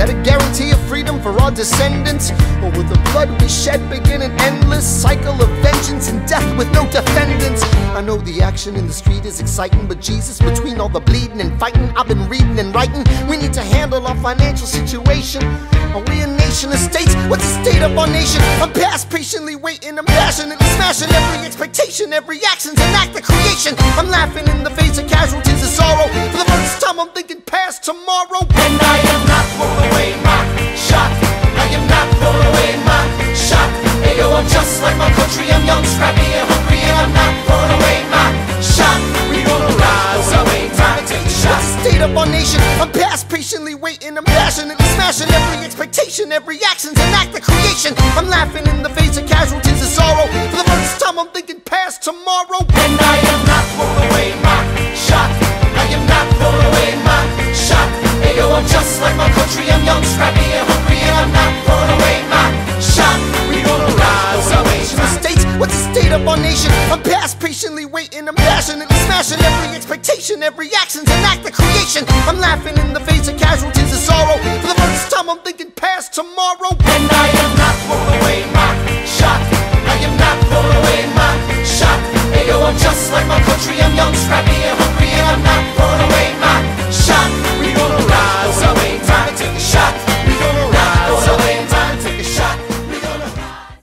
that'll guarantee a freedom for our descendants. Or will the blood we shed begin an endless cycle of vengeance and death with no defendants? I know the action in the street is exciting, but Jesus, between all the bleeding and fighting I've been reading and writing, we need to handle our financial situation. Are we a nation of states? What's the state of our nation? I'm past patiently waiting, I'm passionately smashing every expectation, every action's an act of creation. I'm laughing in the face of casualties of sorrow. For the first time I'm thinking past tomorrow. And I am not throwing away my shot. I am not throwing away my shot. Ayo, I'm just like my country, I'm young, scrappy and hungry, and I'm not throwing away my shot. We gonna rise up, ain't time to take shots. What's the state of our nation? I'm past patiently waiting, I'm passionately smashing every expectation, every action's an act of creation. I'm laughing in the face of casualties of sorrow. For the first time I'm thinking past tomorrow. And I am not throwing away my shot. I am not throwing away my shot. Ayo, I'm just like my country, I'm young, scrappy and hungry, and I'm not throwing away my shot. We gonna rise up, ain't time to take shots. What's the state of our nation? I'm past patiently waiting, I'm passionately smashing every expectation, every action's an act of creation. I'm laughing in the face of casualties of sorrow. For the first time I'm thinking past tomorrow. And I am not throwing away my shot. I am not throwing away my shot. Ayo, I'm just like my country.